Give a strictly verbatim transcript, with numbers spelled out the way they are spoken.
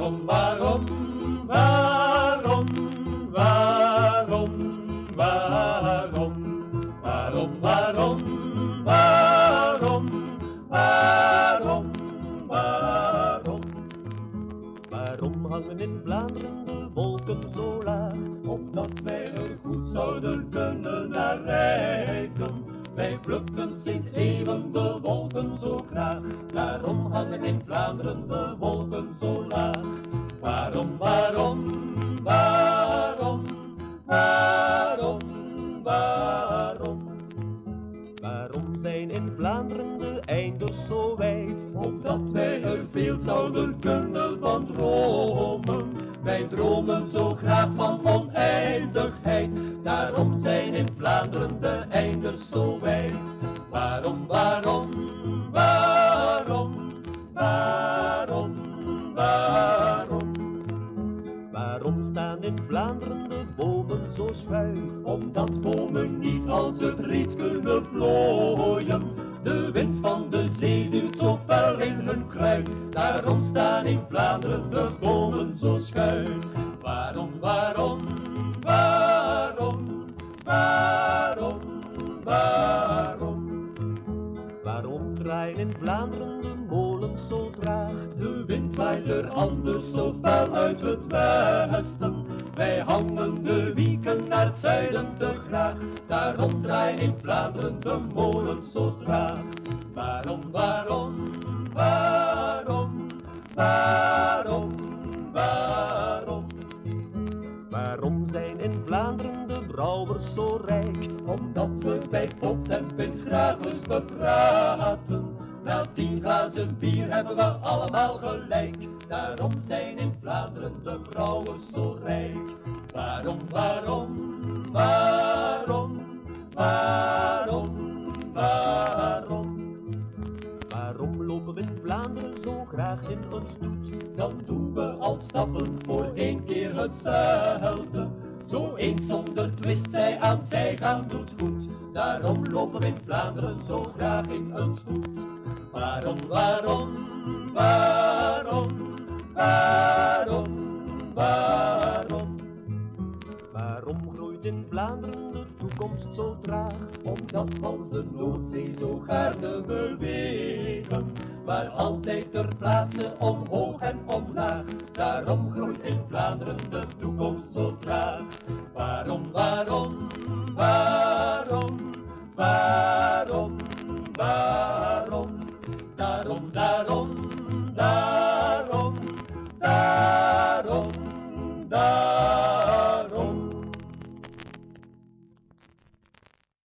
Waarom, waarom, waarom, waarom, waarom, waarom, waarom, waarom, waarom, waarom, waarom hangen in Vlaanderen de wolken zo laag, opdat wij er goed zouden kunnen naar reiken. Wij plukken sinds eeuwen de wolken zo graag, daarom hangen in Vlaanderen de wolken zo laag. Waarom, waarom, waarom, waarom, waarom? Waarom zijn in Vlaanderen de einders zo wijd, opdat wij er veel zouden kunnen van dromen? Wij dromen zo graag van oneindigheid, daarom zijn in Vlaanderen de einders zo wijd. Waarom, waarom, waarom, waarom, waarom? Waarom staan in Vlaanderen de bomen zo schuin? Omdat bomen niet als het riet kunnen plooien. De wind van de zee duwt zo fel in hun kruin, daarom staan in Vlaanderen de bomen zo schuin. Waarom, waarom, waarom, waarom, waarom? Waarom draaien in Vlaanderen de molens zo traag? De wind waait er anders zo fel uit het westen. Wij hangen de wieken naar het zuiden te graag, daarom draaien in Vlaanderen de molens zo traag. Waarom, waarom, waarom, waarom, waarom? Waarom zijn in Vlaanderen de brouwers zo rijk? Omdat we bij pot en pint graag eens bepraten. Na tien glazen bier hebben we allemaal gelijk, daarom zijn in Vlaanderen de brouwers zo rijk. Waarom, waarom, waarom, waarom, waarom? Waarom lopen we in Vlaanderen zo graag in een stoet? Dan doen we al stappend voor één keer hetzelfde. Zo eens zonder twist, zij aan zij gaan doet goed, daarom lopen we in Vlaanderen zo graag in een stoet. Waarom, waarom, waarom, waarom, waarom? Waarom groeit in Vlaanderen de toekomst zo traag? Omdat als de Noordzee zo gaarne bewegen, maar altijd ter plaatse omhoog en omlaag, daarom groeit in Vlaanderen de toekomst zo traag. Waarom, waarom, waarom, waarom, waarom?